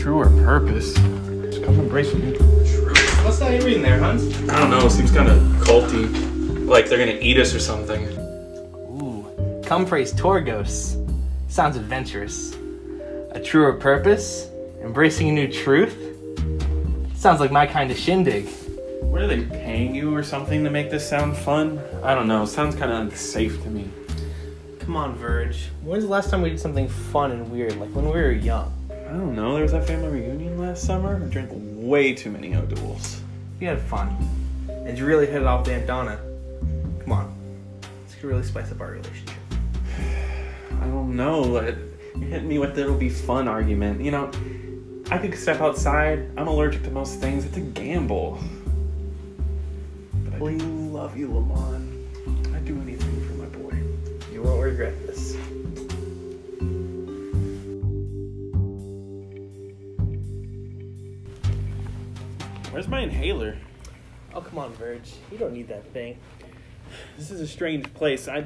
truer purpose. Just come embrace your truth. What's that you're reading there, Hans? I don't know, it seems kind of culty. Like they're gonna eat us or something. Ooh, come praise Torgos. Sounds adventurous. A truer purpose? Embracing a new truth? Sounds like my kind of shindig. What are they, paying you or something to make this sound fun? I don't know, it sounds kind of unsafe to me. Come on, Verge. When's the last time we did something fun and weird, like when we were young? I don't know, there was that family reunion last summer. I drank way too many O'Douls. You had fun. And you really hit it off with Aunt Donna. Come on. This could really spice up our relationship. I don't know. It hit me with the it'll be fun argument. You know, I could step outside. I'm allergic to most things. It's a gamble. But I do love you, Lamon. I'd do anything for my boy. You won't regret this. Where's my inhaler? Oh, come on, Verge. You don't need that thing. This is a strange place. I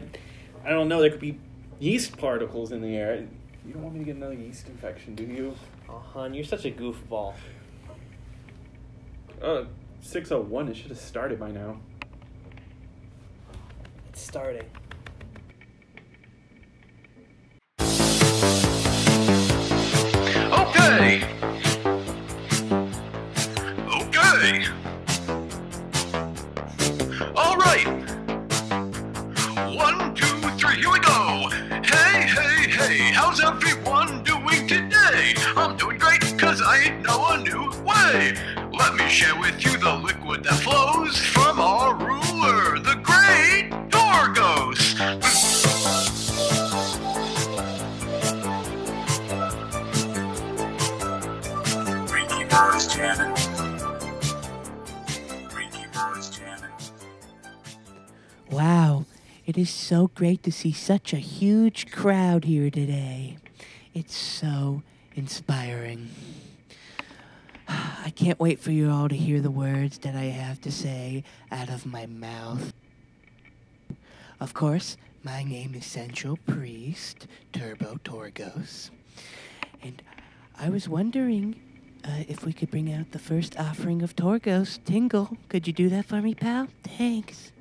don't know. There could be yeast particles in the air. You don't want me to get another yeast infection, do you? Oh, hon, you're such a goofball. 6:01. It should have started by now. It's starting. Okay. All right. 1, 2, 3. Here we go. Hey. How's everyone doing today? I'm doing great because I know a new way. Let me share with you the liquid that flows from our ruler, the great Torgos. Wow, it is so great to see such a huge crowd here today. It's so inspiring. I can't wait for you all to hear the words that I have to say out of my mouth. Of course, my name is Central Priest, Turbo Torgos. And I was wondering if we could bring out the first offering of Torgos, Tingle. Could you do that for me, pal? Thanks.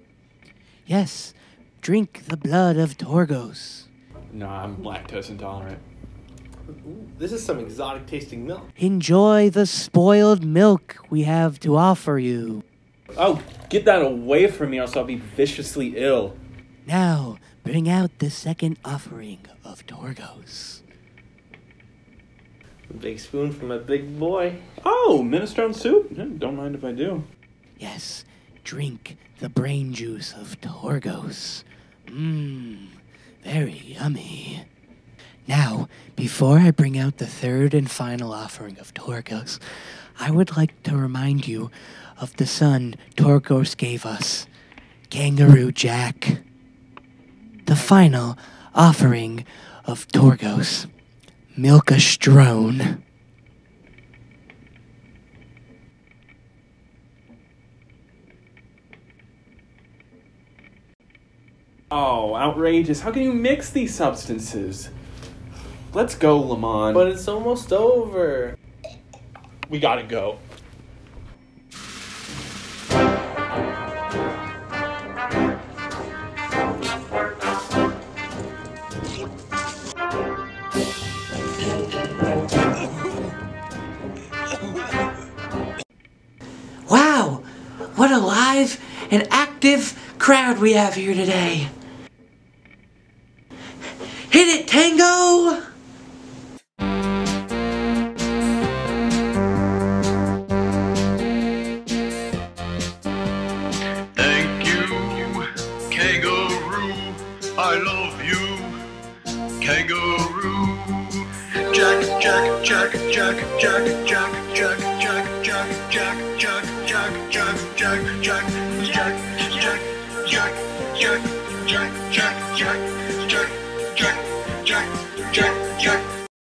Yes, drink the blood of Torgos. No, I'm lactose intolerant. Ooh, this is some exotic tasting milk. Enjoy the spoiled milk we have to offer you. Oh, get that away from me, or else I'll be viciously ill. Now, bring out the second offering of Torgos. A big spoon from a big boy. Oh, minestrone soup? Yeah, don't mind if I do. Yes, drink the brain juice of Torgos. Mmm, very yummy. Now, before I bring out the third and final offering of Torgos, I would like to remind you of the son Torgos gave us, Kangaroo Jack. The final offering of Torgos, Milk-A-Stroon. Oh, outrageous. How can you mix these substances? Let's go, Lamon. But it's almost over. We gotta go. Wow, what a live and active crowd we have here today. Hit it, Tango! Thank you, Kangaroo. I love you, Kangaroo. Jack.